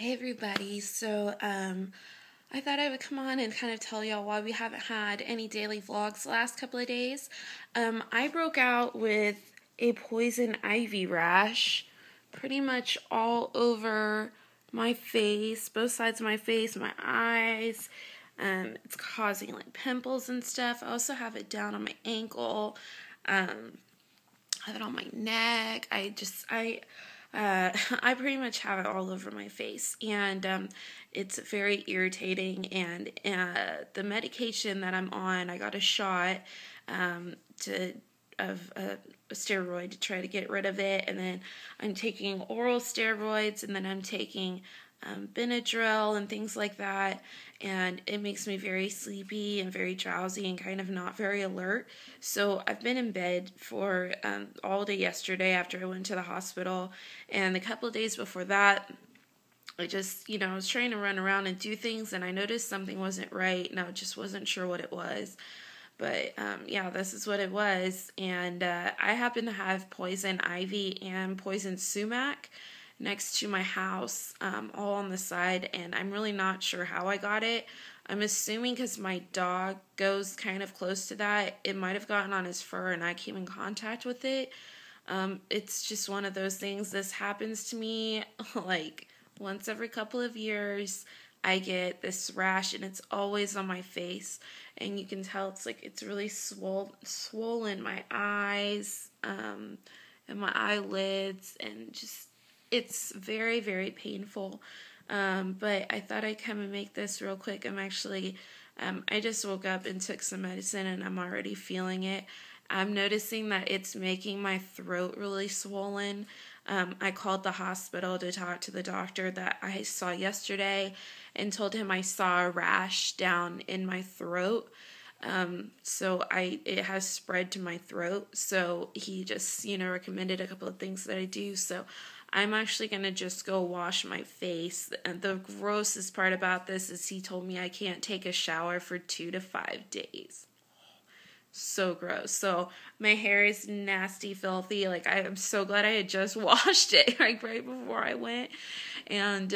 Hey everybody, so I thought I would come on and kind of tell y'all why we haven't had any daily vlogs the last couple of days. I broke out with a poison ivy rash pretty much all over my face, both sides of my face, my eyes. It's causing like pimples and stuff. I also have it down on my ankle. I have it on my neck. I pretty much have it all over my face, and it's very irritating, and the medication that I'm on, I got a shot of a steroid to try to get rid of it, and then I'm taking oral steroids, and then I'm taking Benadryl and things like that, and it makes me very sleepy and very drowsy and kind of not very alert. So I've been in bed for all day yesterday after I went to the hospital, and a couple of days before that I just, you know, I was trying to run around and do things, and I noticed something wasn't right, and I just wasn't sure what it was. But yeah, this is what it was, and I happen to have poison ivy and poison sumac next to my house, all on the side, and I'm really not sure how I got it. I'm assuming because my dog goes kind of close to that, it might have gotten on his fur and I came in contact with it. It's just one of those things. This happens to me like once every couple of years. I get this rash, and it's always on my face, and you can tell it's like it's really swollen my eyes and my eyelids, and just it's very, very painful. But I thought I'd come and make this real quick. I'm actually I just woke up and took some medicine, and I'm already feeling it. I'm noticing that it's making my throat really swollen. I called the hospital to talk to the doctor that I saw yesterday and told him I saw a rash down in my throat. So it has spread to my throat. So he just, you know, recommended a couple of things that I do. So I'm actually going to just go wash my face. And the grossest part about this is he told me I can't take a shower for 2 to 5 days. So gross. So my hair is nasty, filthy. Like, I am so glad I had just washed it like right before I went. And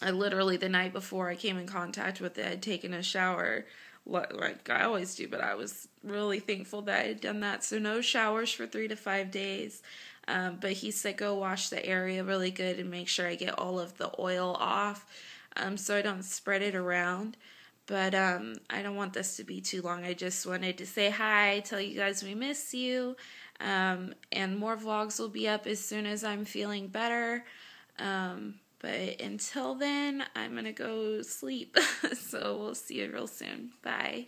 I literally, the night before I came in contact with it, I had taken a shower like I always do, but I was really thankful that I had done that. So no showers for 3 to 5 days. But he said go wash the area really good and make sure I get all of the oil off, so I don't spread it around. But I don't want this to be too long. I just wanted to say hi, tell you guys we miss you, and more vlogs will be up as soon as I'm feeling better. But until then, I'm going to go sleep. So we'll see you real soon. Bye.